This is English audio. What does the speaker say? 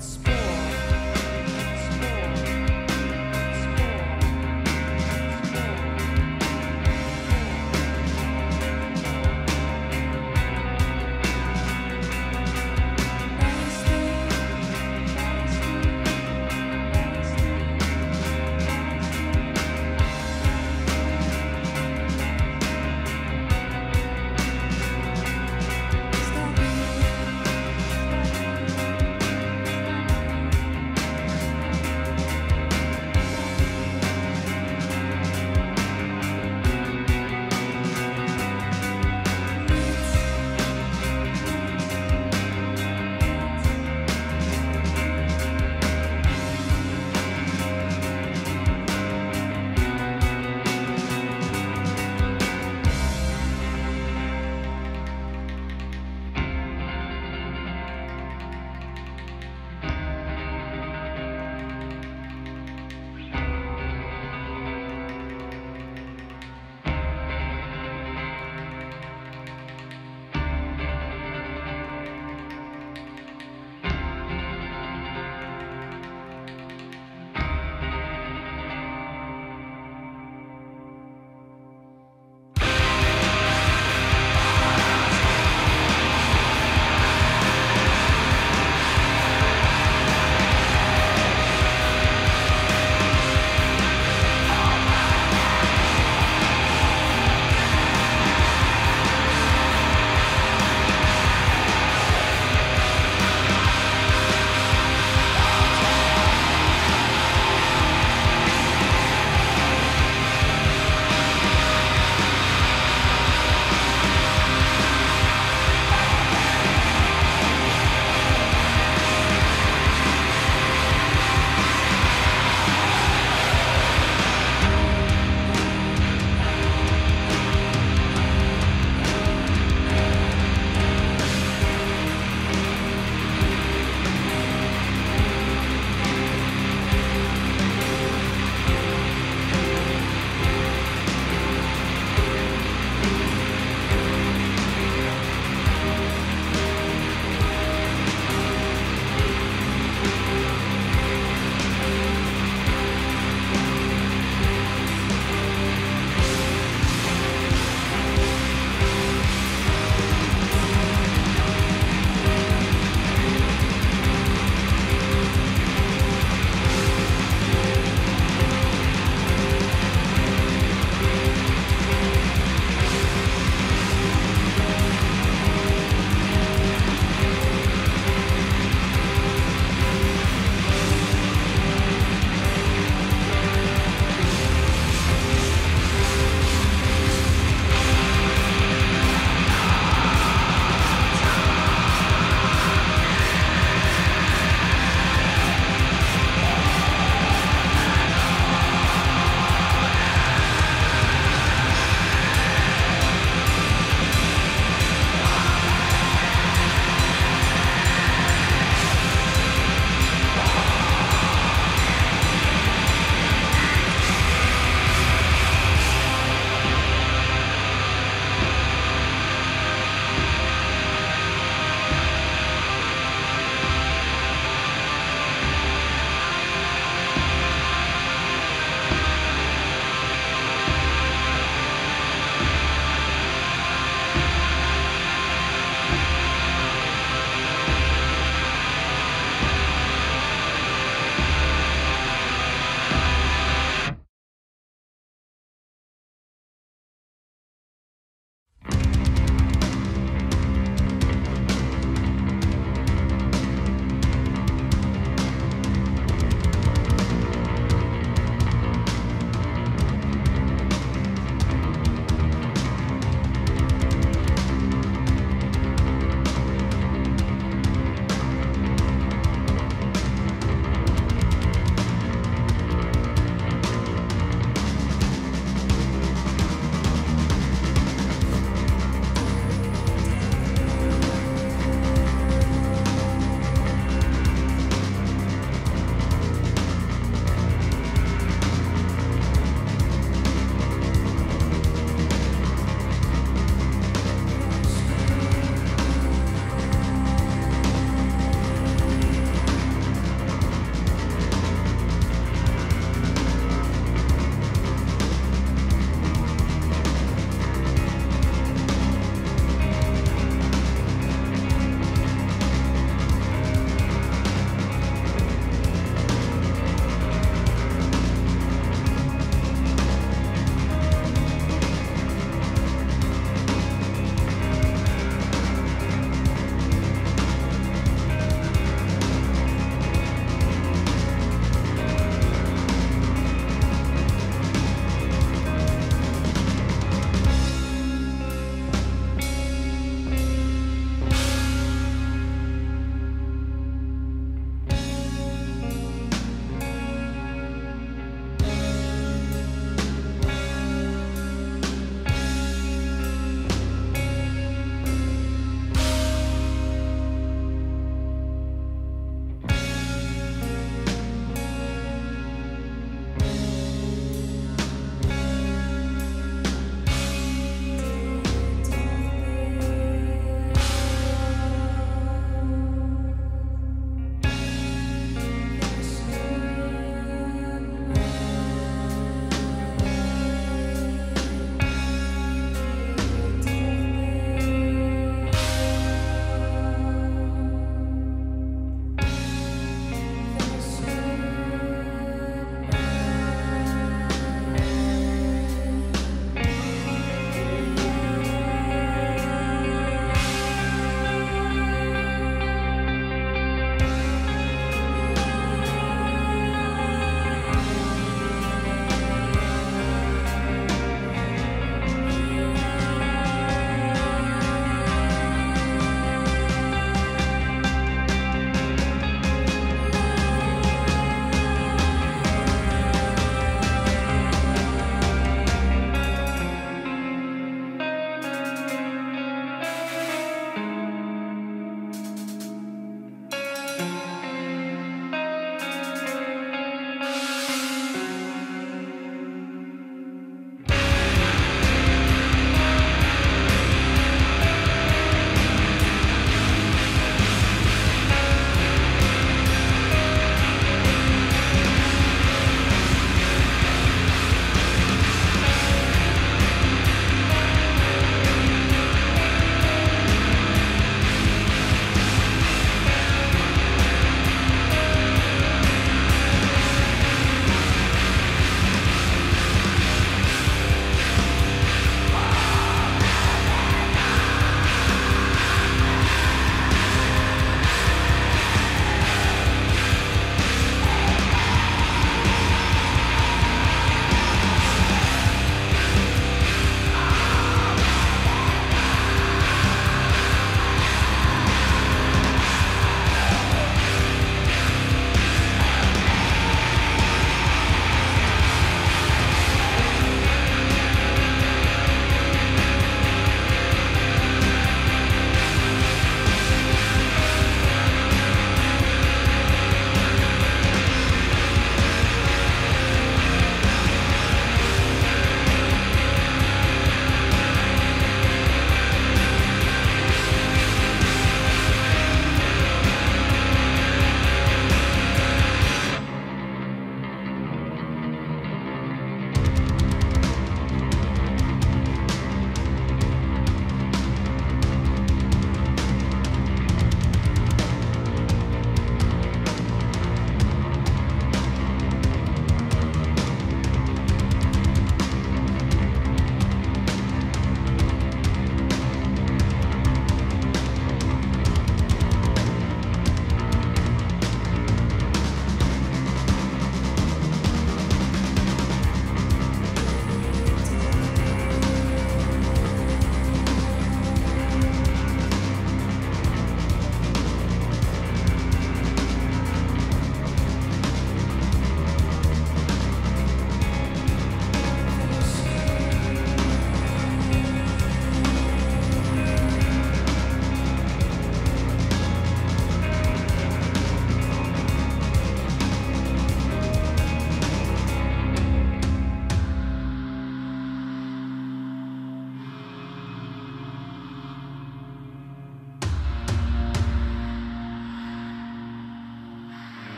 Spread.